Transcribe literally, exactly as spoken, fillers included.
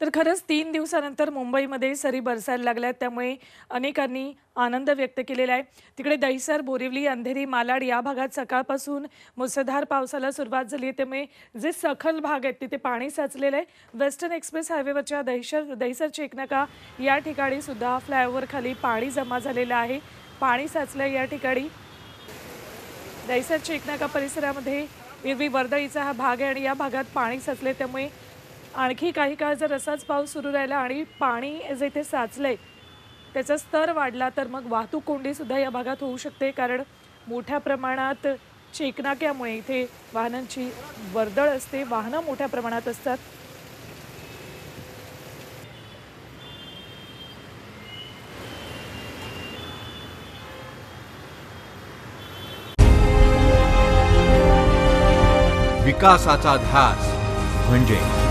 तर खरंच तीन दिवसानंतर मुंबईमध्ये सरी बरसायला लागल्या, त्यामुळे अनेकांनी आनंद व्यक्त केलेला आहे। तिकडे दहिसर, बोरिवली, अंधेरी, मालाड या भागात सकाळपासून मुसळधार पावसाला सुरुवात झाली आहे, त्यामुळे जे सखल भाग आहेत तिथे पाणी साचलेले आहे। वेस्टर्न एक्सप्रेस हायवेवरच्या दहिसर दहिसर चेकनाका या ठिकाणी सुद्धा फ्लायओव्हर खाली पाणी जमा झालेले आहे, पाणी साचले या ठिकाणी। दहिसर चेकनाका परिसरामध्ये इरवी वर्दळीचा हा भाग आहे आणि या भागात पाणी साचले, त्यामुळे आणखी काही काळ जर असाच पाऊस सुरू राहिला आणि पाणी जे इथे साचले त्याचा स्तर वाढला तर मग वाहतूक कोंडी सुद्धा या भागात होऊ शकते, कारण मोठ्या प्रमाणात चेकनाक्यामुळे इथे वाहनांची वर्दळ असते, वाहनं मोठ्या प्रमाणात असतात। विकासाचा ध्यास म्हणजे